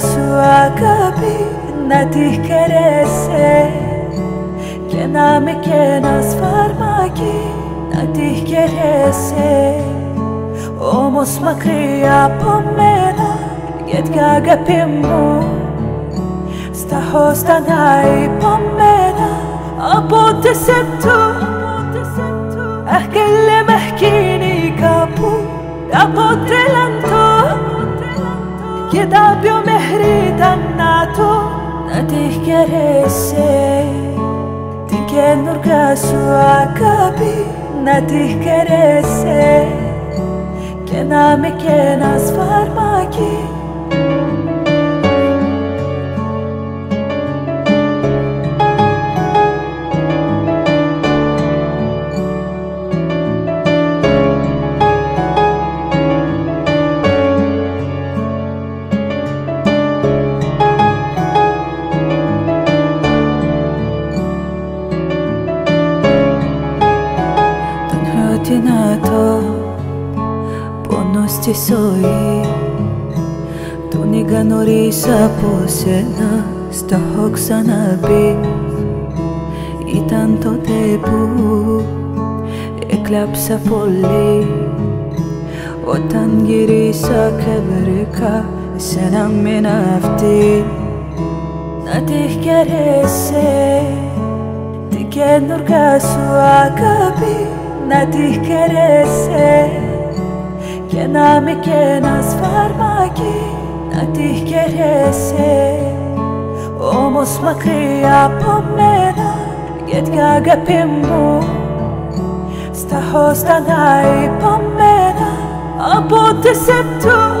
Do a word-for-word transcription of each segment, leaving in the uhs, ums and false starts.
σου αγάπη να τη χαιρέσαι και να με κι ένα σφαρμάκι να τη χαιρέσαι. Όμως μακριά από μένα, γιατί αγάπη μου στα χωστανά υπομένα από τη σε του. Αχ, από τρελαντώ και τα πιο μέχρι τα νάτω να τη χαιρέσαι την καινούργια σου αγάπη να τη χαιρέσαι και να με κι ένα σφαρμάκι. Να το πόνο στη ζωή τον είχα νωρίς από σένα στα έχω ξαναπεί. Ήταν τότε που έκλαψα πολύ όταν γυρίσα και βρήκα εσένα μην αυτή να τη χαιρέσαι την καινούργια σου αγάπη να τη χαιρέσαι και να με κι ένα σφαρμάκι να τη χαιρέσαι. Όμως μακριά από μένα, γιατί αγάπη μου στα χωστανά υπομένα από τη σε του.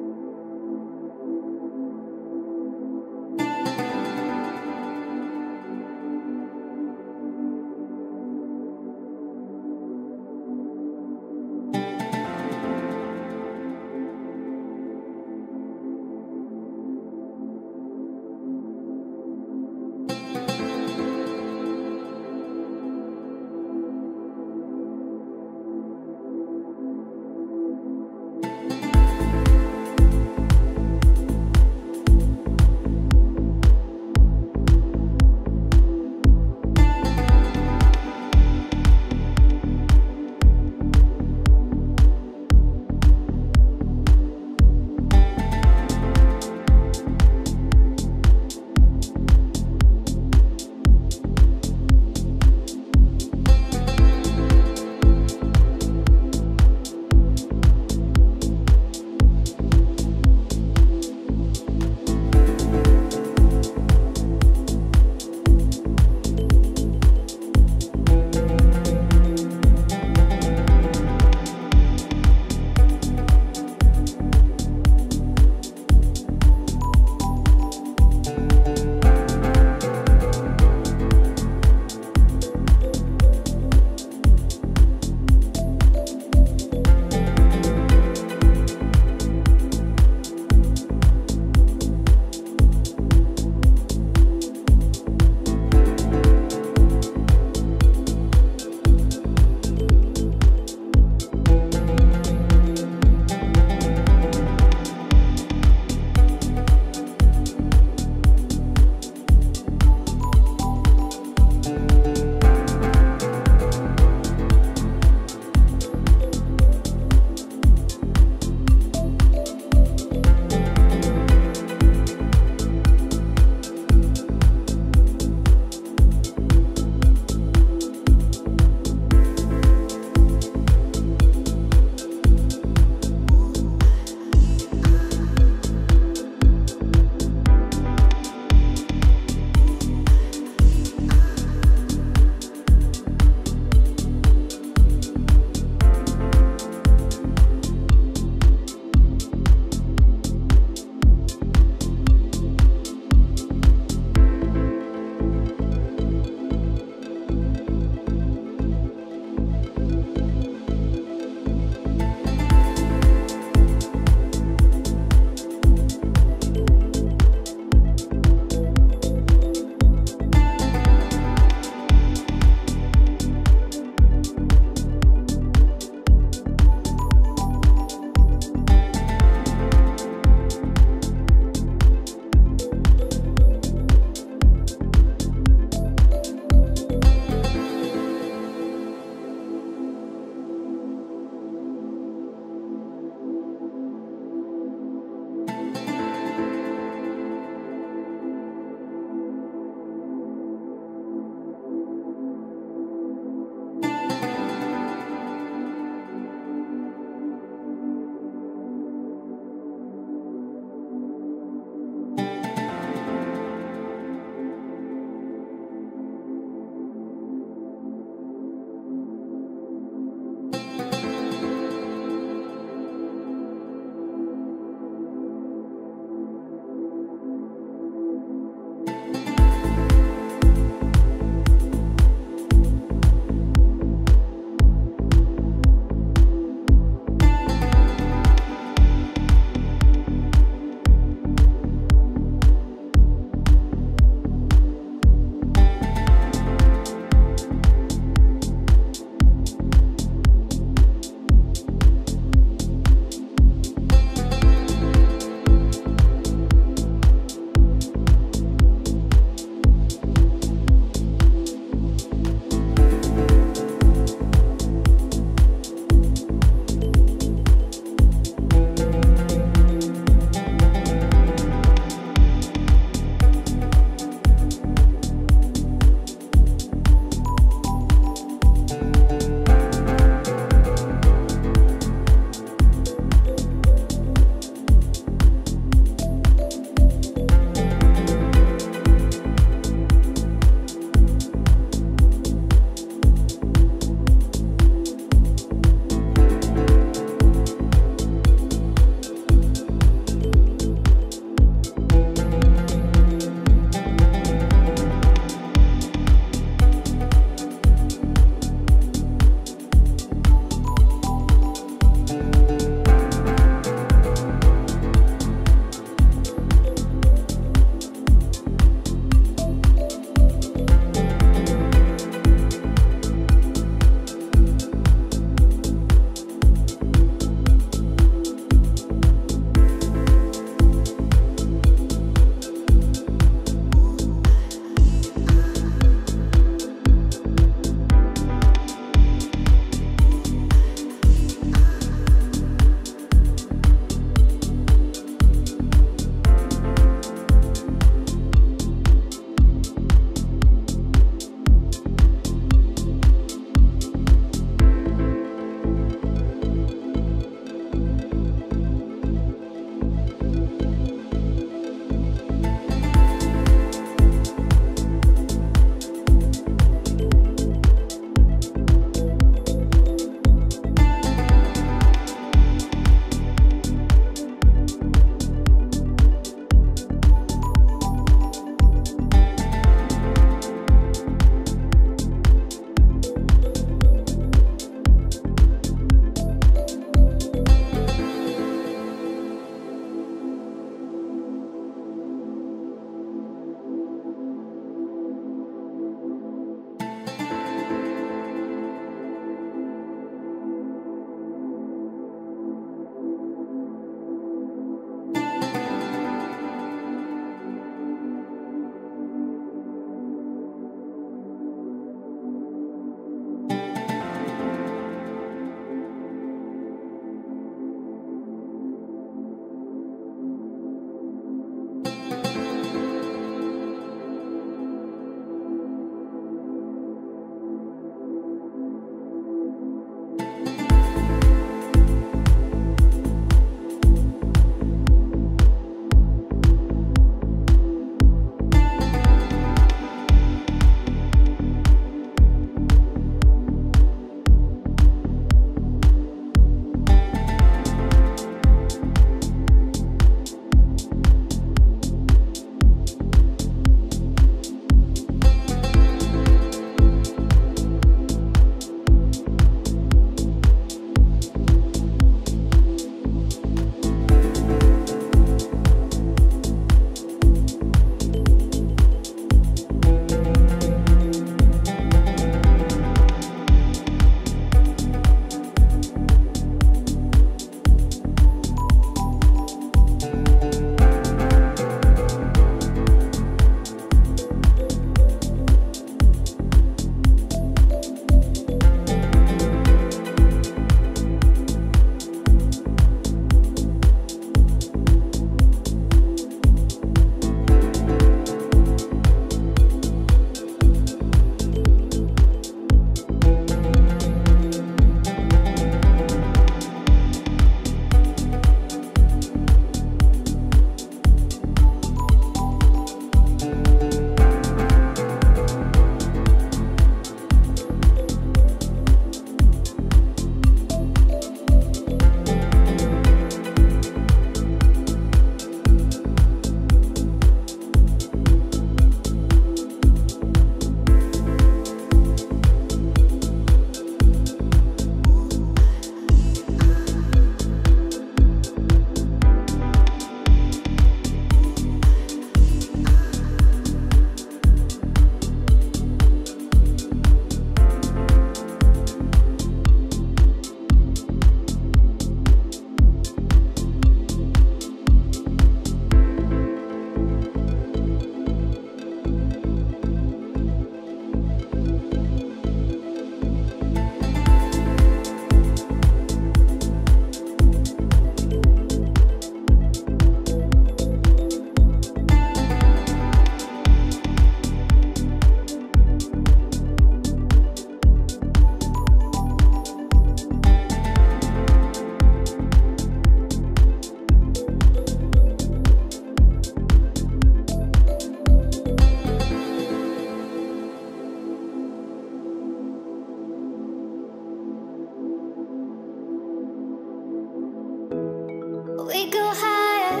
We go higher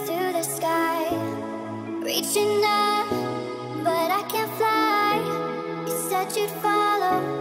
through the sky, reaching up, but I can't fly. You said you'd follow.